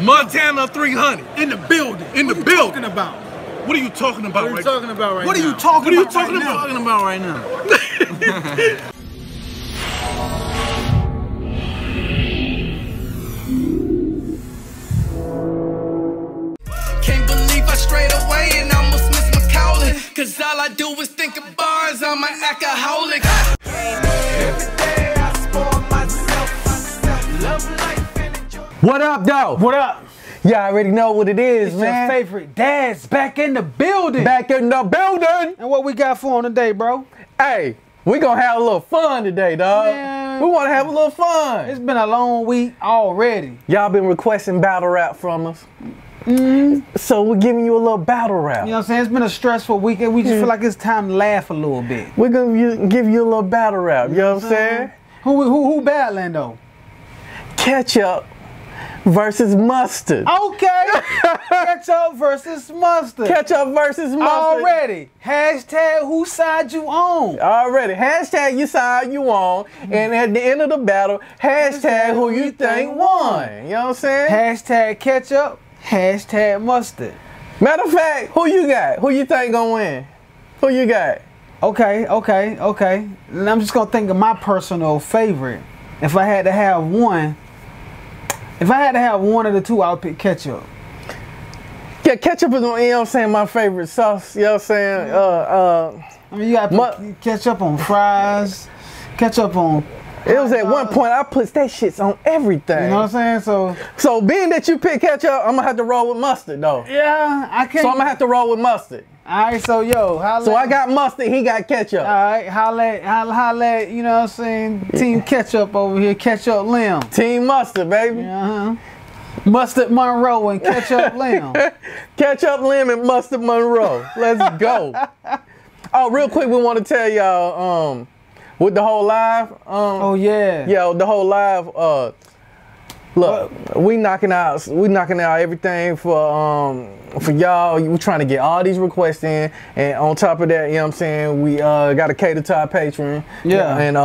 Montana 300 in the building. What are you talking about? What are you talking about? What are you talking about right now? What are you talking about right now? Cause all I do is think of bars, I'm an alcoholic. What up, though? What up? Y'all already know what it is, man. Your favorite dad's back in the building. Back in the building. And what we got for him today, bro? Hey, we gonna have a little fun today, dog. Man. We wanna have a little fun. It's been a long week already. Y'all been requesting battle rap from us. So we're giving you a little battle rap. You know what I'm saying? It's been a stressful weekend. We just feel like it's time to laugh a little bit. We're gonna give you a little battle rap. You know what I'm saying? Who battling though? Ketchup versus mustard. Okay. Ketchup versus mustard. Ketchup versus mustard. Already. Hashtag whose side you on. Already. Hashtag your side you on. And at the end of the battle, hashtag who you think won. You know what I'm saying? Hashtag ketchup. Hashtag mustard. Matter of fact, who you got? Who you think gonna win? Who you got? Okay. And I'm just gonna think of my personal favorite. If I had to have one, of the two, I would pick ketchup. Yeah, ketchup is, you know what I'm saying, my favorite sauce. You know what I'm saying? I mean, you gotta put ketchup on fries, ketchup on... It was at one point I put that shit on everything. You know what I'm saying? So being that you pick ketchup, I'm gonna have to roll with mustard though. Yeah, I can't. So I'm gonna have to roll with mustard. Alright, so yo, holla. So I got mustard, he got ketchup. Alright, holla, you know what I'm saying? Team ketchup over here, ketchup limb. Team mustard, baby. Uh-huh. Mustard Monroe and ketchup limb. Ketchup limb and mustard Monroe. Let's go. Oh, real quick, we wanna tell y'all, with the whole live, the whole live, look, we knocking out everything for y'all. We're trying to get all these requests in, and on top of that, you know what I'm saying, we gotta cater to our patron. Yeah. And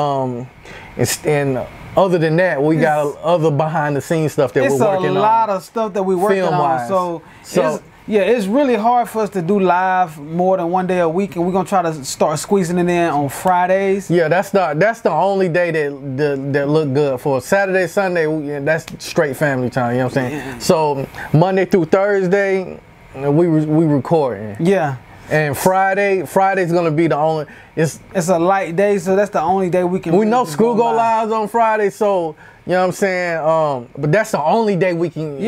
other than that, we got other behind the scenes stuff that we're working on. It's a lot of stuff that we're working on. So yeah, it's really hard for us to do live more than one day a week, and we're gonna try to start squeezing it in on Fridays. Yeah, that's the only day that look good for us. Saturday, Sunday, that's straight family time. You know what I'm saying? Yeah. So Monday through Thursday, we recording. Yeah. And Friday's gonna be the only. It's a light day, so that's the only day we can. We know school go live on Friday, so. You know what I'm saying? But that's the only day we can give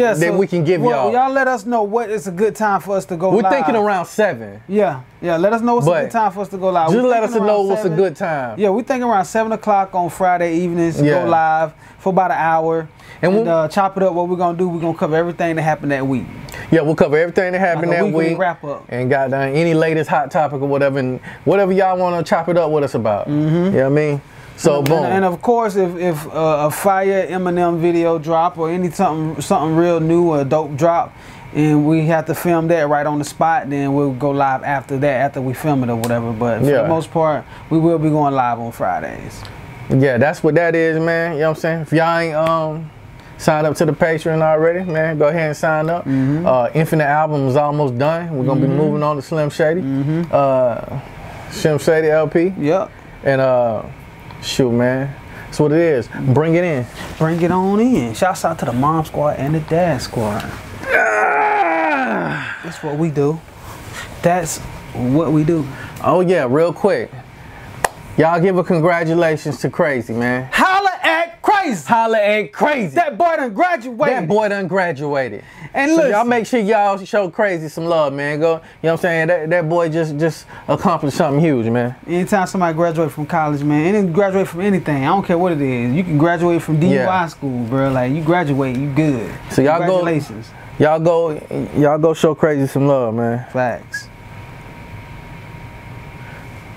y'all. Y'all let us know what is a good time for us to go live. We're thinking around 7. Yeah. Yeah, let us know what's a good time for us to go live. Just let us know what's a good time. Yeah, we think around 7 o'clock on Friday evenings to go live for about an hour. And chop it up. What we're going to do, we're going to cover everything that happened that week. Yeah, we'll cover everything that happened that week. Wrap up. And goddamn any latest hot topic or whatever. And whatever y'all want to chop it up with us about. You know what I mean? So boom. And of course, if a fire Eminem video drop or something real new or dope drop, and we have to film that right on the spot, then we'll go live after that, after we film it or whatever. But for the most part, we will be going live on Fridays. Yeah, that's what that is, man. You know what I'm saying? If y'all ain't signed up to the Patreon already, man, go ahead and sign up. Infinite Album is almost done. We're gonna be moving on to Slim Shady. Slim Shady LP. Yep. And shoot, man, that's what it is. Bring it in. Bring it on in. Shouts out to the mom squad and the dad squad. That's what we do. That's what we do. Oh yeah, real quick, y'all give a congratulations to Crazy, man. Holla at Crazy. Holla at Crazy. That boy done graduated. And so y'all make sure y'all show Crazy some love, man. Go, you know what I'm saying? That boy just accomplished something huge, man. Anytime somebody graduate from college, man, and graduate from anything, I don't care what it is. You can graduate from DUI school, bro. Like you graduate, you good. So y'all go. Congratulations. Y'all go show Crazy some love, man. Facts.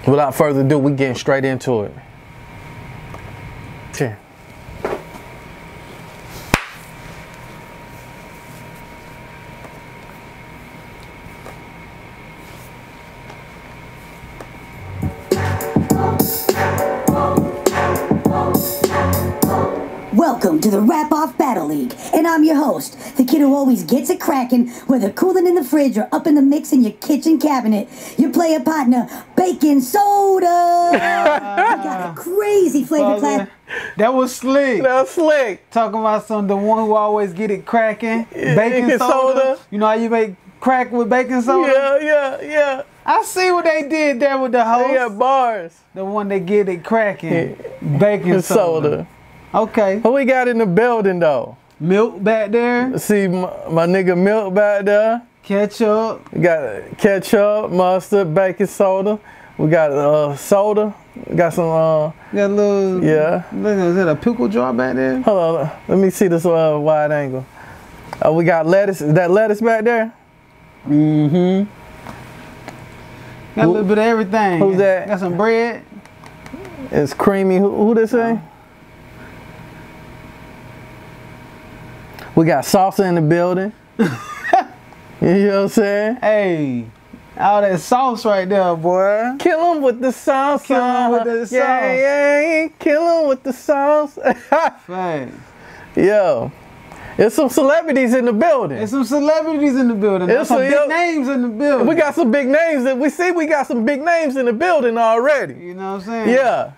Without further ado, we getting straight into it. Cheers. Welcome to the Rap Off Battle League, and I'm your host, the kid who always gets it cracking, whether cooling in the fridge or up in the mix in your kitchen cabinet. Your player partner, Baking Soda. We got a crazy flavor class. That was slick. That was slick. Talking about some the one who always get it cracking, Baking Soda. You know how you make crack with baking soda? Yeah. I see what they did there with the host. They got bars. The one that get it cracking, Baking Soda. Okay. Who we got in the building though? Milk back there. See my nigga Milk back there. Ketchup. We got ketchup, mustard, baking soda. We got soda. We got some. Got a little. Yeah. Look, is that a pickle jar back there? Hold on. Let me see this wide angle. We got lettuce. Is that lettuce back there? Mm-hmm. Got a little bit of everything. Who's that? Got some bread. It's creamy. Who they say? We got salsa in the building. You know what I'm saying? Hey, all that sauce right there, boy. Kill him with the sauce. Kill him with the sauce. Yeah. Kill him with the sauce. Right. Yo, there's some celebrities in the building. There's some celebrities in the building. There's some big names in the building. We got some big names. We got some big names in the building already. You know what I'm saying?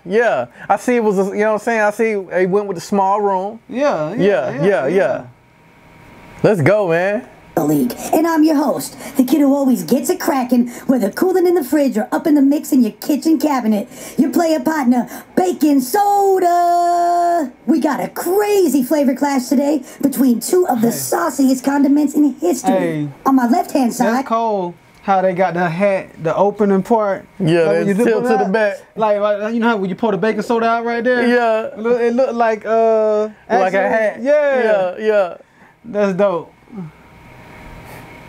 Yeah. I see it was, you know what I'm saying? I see it went with the small room. Yeah. Let's go, man. League, and I'm your host, the kid who always gets it cracking, whether cooling in the fridge or up in the mix in your kitchen cabinet. Your player partner, Baking Soda. We got a crazy flavor clash today between two of the sauciest condiments in history. Hey, on my left-hand side. That's cold. How they got the hat, the opening part. Yeah, like it's tilted to the back. Like, you know how when you pour the baking soda out right there? Yeah. It looked like a hat. Yeah. That's dope.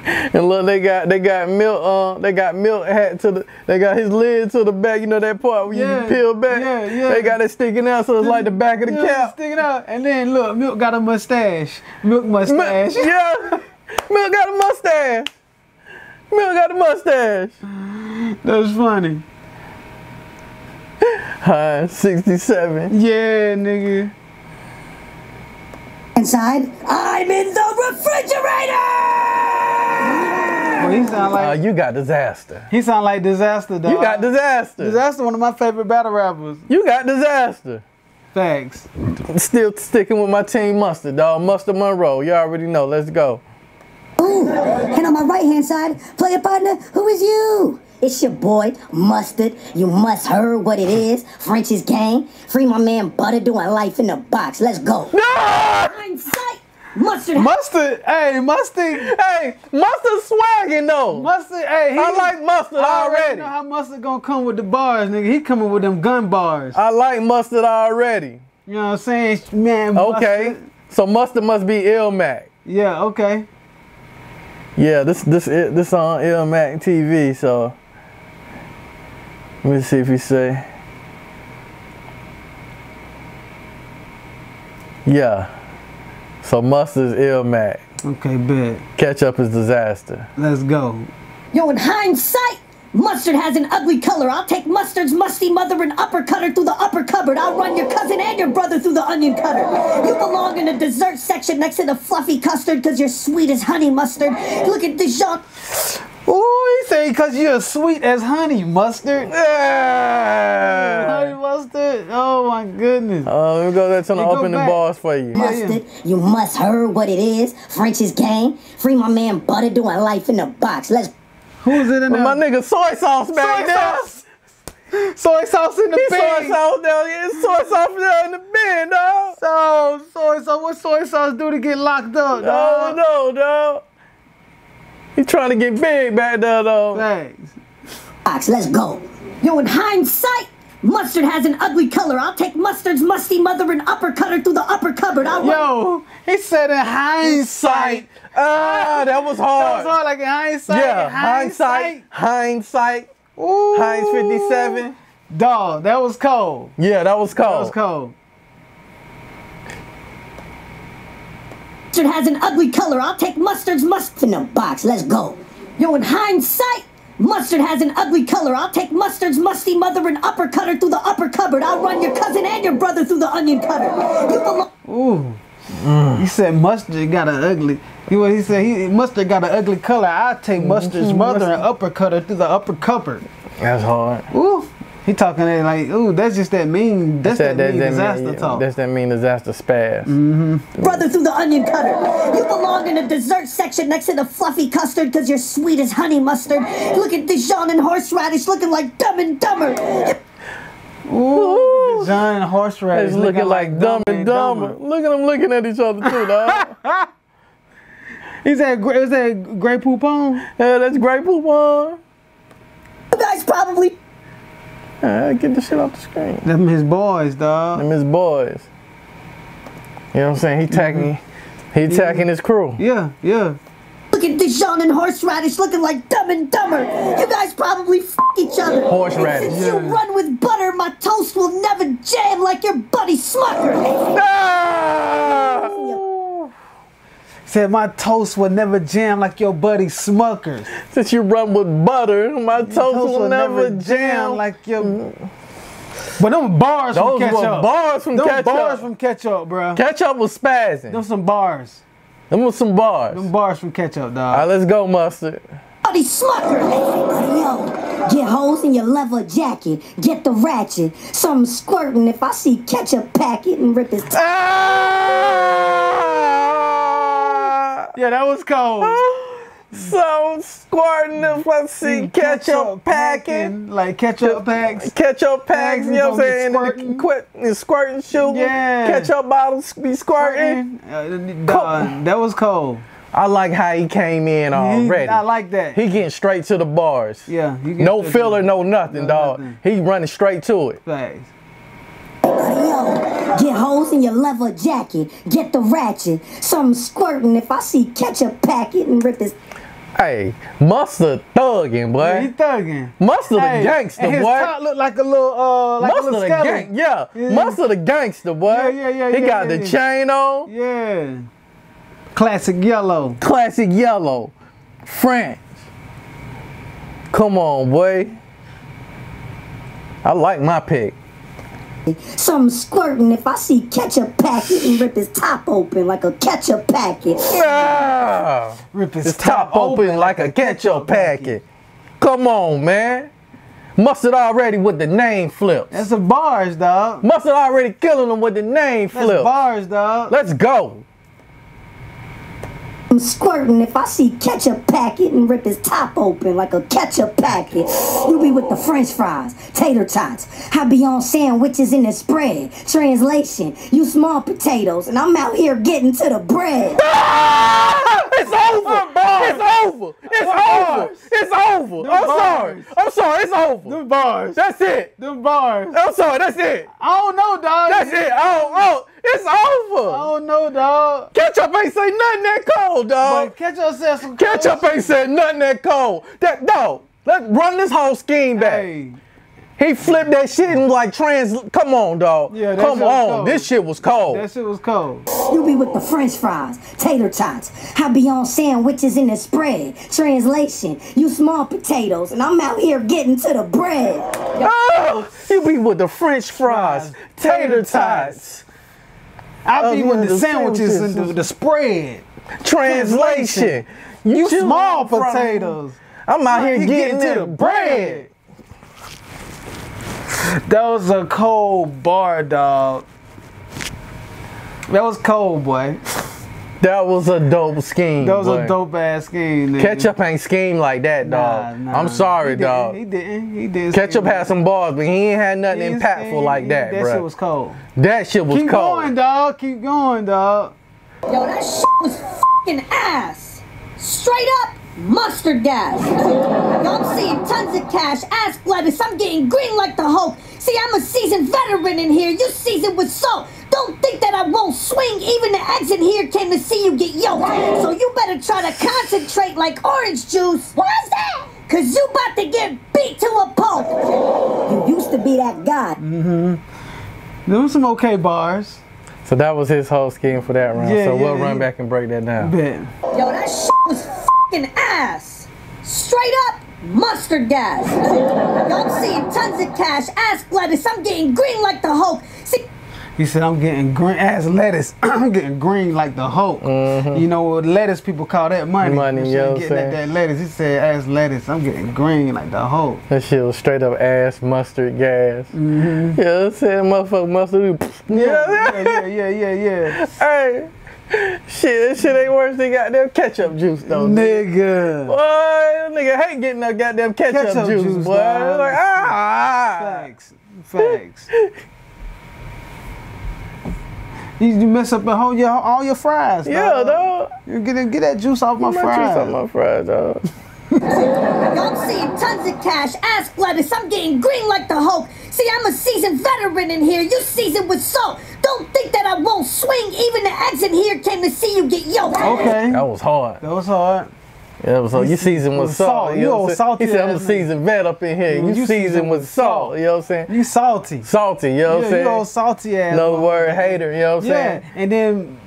And look, they got Milk Milk hat to the, they got his lid to the back, you know that part where you peel back. Yeah. They got it sticking out, so it's like the back of the cap. Sticking out. And then look, Milk got a mustache. Milk got a mustache. That's funny. Hi, 67. Yeah, nigga. Inside, I'm in the refrigerator. Well, he sound like you got Dizaster. He sound like Dizaster, dog. You got Dizaster. Dizaster, one of my favorite battle rappers. You got Dizaster. Thanks. Still sticking with my team, Mustard, dog. Mustard Monroe. You already know. Let's go. Ooh, and on my right-hand side, player partner, who is you? It's your boy, Mustard. You must heard what it is. French's gang. Free my man Butter doing life in the box. Let's go. No! Hindsight. Mustard swagging though. Mustard, I like Mustard already. I know how Mustard gonna come with the bars, nigga. He coming with them gun bars. I like Mustard already. You know what I'm saying? Man, Mustard. Okay, so Mustard must be Ill Mac. Yeah, okay. Yeah, this on Ill Mac TV, so let me see if he say. Yeah, so Mustard's Ill Mac. Okay, bet. Ketchup is Dizaster. Let's go. Yo, in hindsight, Mustard has an ugly color. I'll take Mustard's musty mother and uppercut her through the upper cupboard. I'll run your cousin and your brother through the onion cutter. You belong in the dessert section next to the fluffy custard because you're sweet as honey, Mustard. Look at Dijon. Ooh, he say because you're sweet as honey, Mustard. Honey, Mustard. Oh, my goodness. Let me go there to open the bars for you. Mustard, you must heard what it is. French's gang. Free my man Butter doing life in the box. Let's go. Who's it in there? My nigga Soy Sauce back there. Soy Sauce in the bin. Soy Sauce down here. Soy Sauce down in the bin, dog. So, Soy Sauce, what Soy Sauce do to get locked up, dog? No, dog. He trying to get big back there, though. Thanks. Ox, let's go. Yo, in hindsight, Mustard has an ugly color. I'll take Mustard's musty mother and uppercut her through the upper cupboard. Yo, he said in hindsight. That was hard. That was hard, like in hindsight. Yeah, hindsight. Ooh. Heinz 57. Dog, that was cold. Yeah, that was cold. Mustard has an ugly color. I'll take Mustard's mustard in a box. Let's go. Yo, in hindsight. Mustard has an ugly color. I'll take Mustard's musty mother and uppercut her through the upper cupboard. I'll run your cousin and your brother through the onion cupboard. You belong. Ooh. Mm. He said Mustard got an ugly. He said Mustard got an ugly color. I'll take Mustard's mother and uppercut her through the upper cupboard. That's hard. Ooh. He talking that like, ooh, that's just that mean, that's that mean disaster talk. That's that mean disaster spaz. Mm-hmm. Brother through the onion cutter. You belong in the dessert section next to the fluffy custard because you're sweet as honey mustard. Look at Dijon and horseradish looking like Dumb and Dumber. Ooh, Dijon and horseradish looking like Dumb and Dumber. Look at them looking at each other too, dog. Is that Grey Poupon? Yeah, that's Grey Poupon. You guys probably... Get the shit off the screen. Them his boys, dog. Them his boys. You know what I'm saying? He attacking, he attacking his crew. Yeah, yeah. Look at Dijon and horseradish looking like Dumb and Dumber. You guys probably f each other. Horseradish. Since you run with butter, my toast will never jam like your buddy Smucker. No! Said my toast will never jam like your buddy Smucker. Since you run with butter, my toast will never jam like your. But them bars from ketchup. Those bars from ketchup. Them bars from ketchup, bro. Ketchup was spazzing. Them some bars. Them was some bars. Them bars from ketchup, dog. All right, let's go, Mustard. Buddy Smucker. Get holes in your leather jacket. Get the ratchet. Something squirting if I see ketchup packet and rip his. Yeah, that was cold. So squirting if I see ketchup packing. Like ketchup packs. Ketchup packs, you know what I'm saying? Quit and squirting shooting. Yeah. Ketchup bottles be squirting. That was cold. I like how he came in already. I like that. He getting straight to the bars. Yeah. No filler, no nothing, dog. He running straight to it. Thanks. Get holes in your leather jacket. Get the ratchet. Something squirting if I see ketchup packet and rip his. Hey, Mustard thugging, boy. Yeah, he thugging. Mustard a gangster, boy. His top look like a little, Mustard a gang. Yeah. Mustard a gangster, boy. Yeah. He got the chain on. Yeah. Classic yellow. Classic yellow. French. Come on, boy. I like my pick. Something squirting if I see ketchup packet and rip his top open like a ketchup packet. Yeah. Rip his top open like a ketchup packet. Come on, man. Mustard already with the name flips. That's a bars, dog. Mustard already killing him with the name flips. That's bars, dog. Let's go. I'm squirting if I see ketchup packet and rip his top open like a ketchup packet. You be with the french fries, tater tots. I be on sandwiches in the spread. Translation, you small potatoes and I'm out here getting to the bread. Ah! It's over! It's over! It's over! I'm sorry! It's over! Them bars. That's it! Them bars. I'm sorry, that's it! I don't know, dog. That's it! I don't. It's over! I don't know, dog. Ketchup ain't say nothing that cold, dog. But ketchup said some cold shit. Ain't said nothing that cold. That dog, let's run this whole scheme back. Hey. He flipped that shit and like come on, dog. Yeah, come on. This shit was cold. That shit was cold. You be with the french fries, tater tots. I be on sandwiches in the spread. Translation, you small potatoes and I'm out here getting to the bread. Oh, you be with the french fries, tater tots. I be with the sandwiches and the spread. Translation, you small potatoes. I'm out here getting to the bread. That was a cold bar, dog. That was cold, boy. That was a dope scheme. That was a dope ass scheme. Nigga. Ketchup ain't scheme like that, dog. Nah, I'm sorry, dog. He didn't. Ketchup had some balls, but he ain't had nothing impactful like that, bro. That shit was cold. That shit was cold. Keep going, dog. Keep going, dog. Yo, that shit was fucking ass. Straight up. Mustard gas. I'm seeing tons of cash. Ass Gladys, I'm getting green like the Hulk. See, I'm a seasoned veteran in here. You seasoned with salt. Don't think that I won't swing. Even the eggs in here came to see you get yoked. So you better try to concentrate like orange juice. Why's that? Cause you about to get beat to a pulp. You used to be that guy. There was some okay bars. So that was his whole scheme for that round. Yeah, so we'll run back and break that down. Yo, that shit was ass. Straight up mustard gas. Y'all seeing tons of cash, ass lettuce. I'm getting green like the Hulk. See, he said, I'm getting green ass lettuce. I'm getting green like the Hulk. Mm-hmm. You know, lettuce people call that money. Money, yo. Getting at that lettuce. He said, ass lettuce. I'm getting green like the Hulk. That shit was straight up ass mustard gas. Mm-hmm. You know what I'm saying? Motherfucking mustard. Yeah, yeah. Hey. Shit, that shit ain't worse than goddamn ketchup juice, though. Nigga. Boy, that nigga hate getting that goddamn ketchup juice, boy. Like, ah. Facts. You mess up and hold all your fries, dog. Yeah, dog. You get that juice off my fries. Juice off my fries, dog. I'm seeing tons of cash, ass lettuce. I'm getting green like the Hulk. See, I'm a seasoned veteran in here. You seasoned with salt. Don't think that I won't swing. Even the exit here came to see you get yoked. Okay. That was hard. Yeah, so you seasoned with salt. You know salty. He said, I'm a seasoned vet up in here. You seasoned with salt. You know what I'm saying? You salty. Salty, you know what I'm saying? You old salty ass. No word hater, you know what I'm saying? Yeah, and then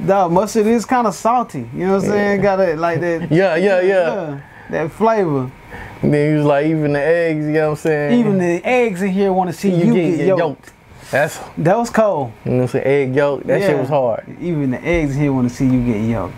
the mustard is kind of salty. You know what I'm saying? Got it like that. Yeah. That flavor. And then he was like, even the eggs, you know what I'm saying? Even the eggs in here want to see you get yoked. That was cold. You know what I'm saying? Egg yolk. That shit was hard. Even the eggs in here want to see you get yoked.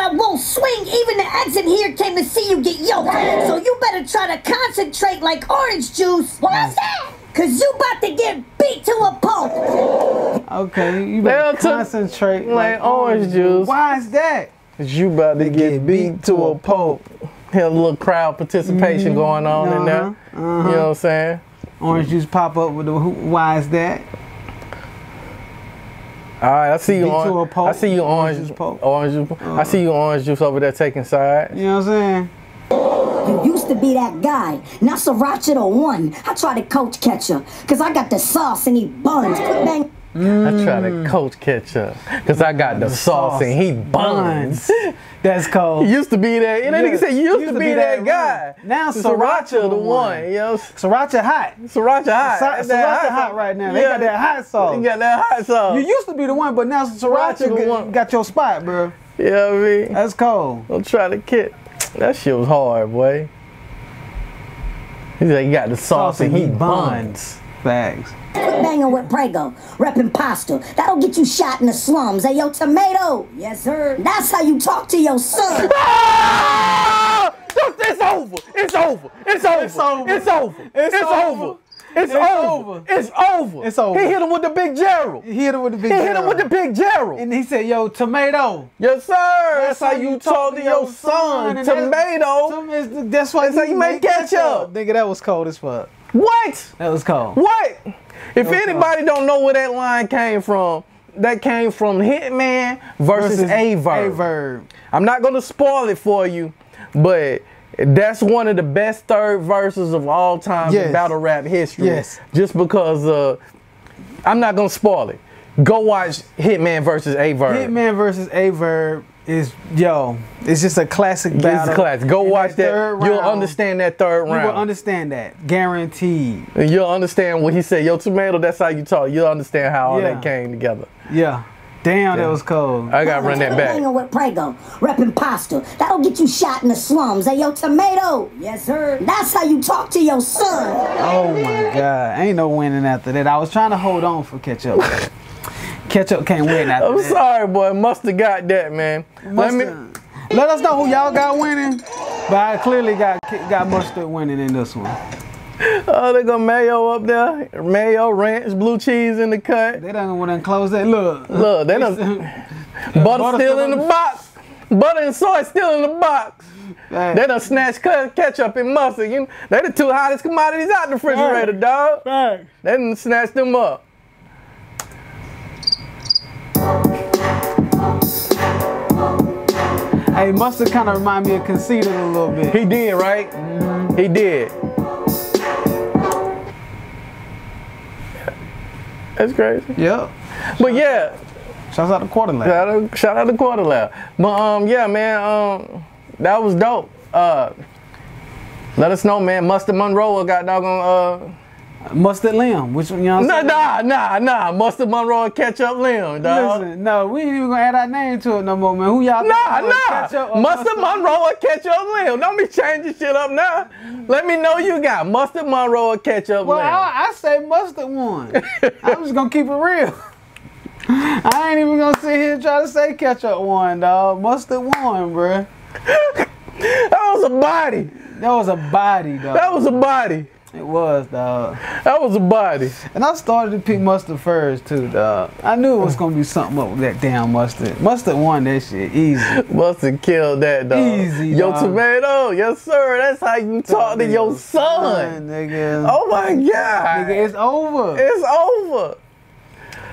I won't swing. Even the eggs in here came to see you get yoked. So you better try to concentrate like orange juice. What's that? Cause you about to get beat to a pulp. Okay, you better concentrate like orange juice. Why is that? Cause you about to get beat to a pulp. Had a little crowd participation going on in there. You know what I'm saying? Orange juice pop up with the why is that? All right, I see you on. I see you orange juice. I see you orange juice over there taking sides. You know what I'm saying? You used to be that guy. Now Sriracha the one. I try to coach catcher because I got the sauce and he buns. I try to coach catcher because I got the sauce and he buns. That's cold. Used to be that. And then he said, you used to be that guy. Now Sriracha the one. Yo, Sriracha hot. Sriracha hot right now. They got that hot sauce. You used to be the one, but now Sriracha got your spot, bro. You know what I mean? That's cold. Don't try to kick. That shit was hard, boy. He said, you got the sauce and he buns. Facts. Banging with Prego, repping pasta. That'll get you shot in the slums. Hey, yo, tomato. Yes, sir. That's how you talk to your son. Ah! It's over. It's over. It's over. It's over. It's over. It's over. He hit him with the big Gerald. And he said, yo, tomato. Yes, sir. That's how you talk to your son. Tomato. That's why you make ketchup. Nigga, that was cold as fuck. What? That was cold. What? If anybody don't know where that line came from, that came from Hitman versus Aye Verb. I'm not going to spoil it for you, but that's one of the best third verses of all time in battle rap history. Yes. Just because I'm not going to spoil it. Go watch Hitman versus Aye Verb. Hitman versus Aye Verb. It's just a classic battle. It's a classic. Go watch that. You'll understand that third round. You will understand that. Guaranteed. And you'll understand what he said. Yo, tomato, that's how you talk. You'll understand how all that came together. Yeah. Damn, that was cold. I gotta run that back. Banging with Prego, repping pasta. That'll get you shot in the slums. Hey, yo, tomato. Yes, sir. That's how you talk to your son. Oh, my God. Ain't no winning after that. I was trying to hold on for ketchup. Ketchup can't win after that. I'm sorry, boy. Must've got that, man. Let us know who y'all got winning, but I clearly got mustard winning in this one. Oh, they got mayo up there. Mayo, ranch, blue cheese in the cut. They don't want to close that. Look, they don't. Butter still in the box. Butter and soy still in the box. Dang. They done snatched ketchup and mustard. You know, they the two hottest commodities out the refrigerator, dog. Dang. They done snatched them up. Hey, mustard kind of remind me of Conceited a little bit. He did, right? Mm-hmm. He did. That's crazy. Yep. But yeah. Shout out to Quarter Lab. Shout out to Quarter Lab. But yeah, man, that was dope. Let us know, man. Mustard Monroe got doggone Mustard lamb, which you know what I'm saying? Nah. Mustard Monroe and ketchup lamb, dog. Listen, no, we ain't even gonna add our name to it no more, man. Who y'all? Nah. Mustard Monroe and ketchup lamb. Don't be changing shit up now. Let me know you got mustard Monroe and ketchup lamb. Well, I say mustard one. I'm just gonna keep it real. I ain't even gonna sit here and try to say ketchup one, dog. Mustard one, bruh. That was a body. That was a body, dog. That was a body. It was, dog. That was a body. And I started to pick mustard first, too, dog. I knew it was going to be something up with that damn mustard. Mustard won that shit easy. Mustard killed that, dog. Easy, yo, dog. Tomato. Yes, sir. That's how you talk to your son. Nigga. Oh, my God. Nigga, it's over. It's over.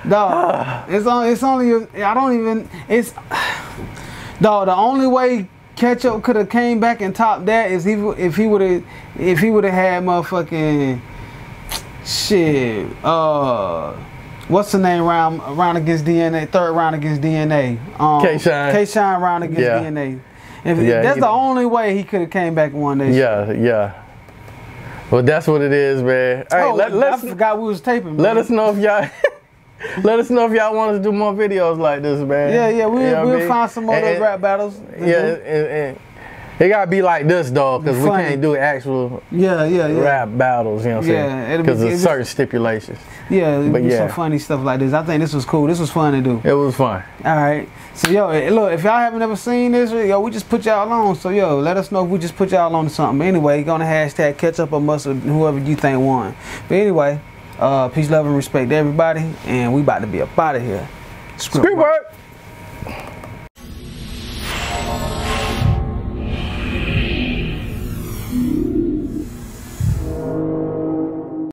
Dog, dog, the only way ketchup could have came back and topped that is if he would have had motherfucking shit. What's the name round against DNA? Third round against DNA. K-Shine. K-Shine round against DNA. That's the only way he could have came back and won that. Yeah. Well, that's what it is, man. All right, I forgot we was taping. Man. Let us know if y'all. Let us know if y'all want us to do more videos like this, man. Yeah, we'll find some more of those rap battles. And it gotta be like this, dog, because we can't do actual rap battles, you know what I'm saying? Because of certain stipulations. Yeah, it'll be some funny stuff like this. I think this was cool. This was fun to do. It was fun. All right. So, yo, look, if y'all haven't ever seen this, yo, we just put y'all on. So, yo, let us know if we just put y'all on to something. Anyway, gonna hashtag ketchup or mustard, whoever you think won. But anyway... peace, love, and respect to everybody, and we about to be up out of here. Script work.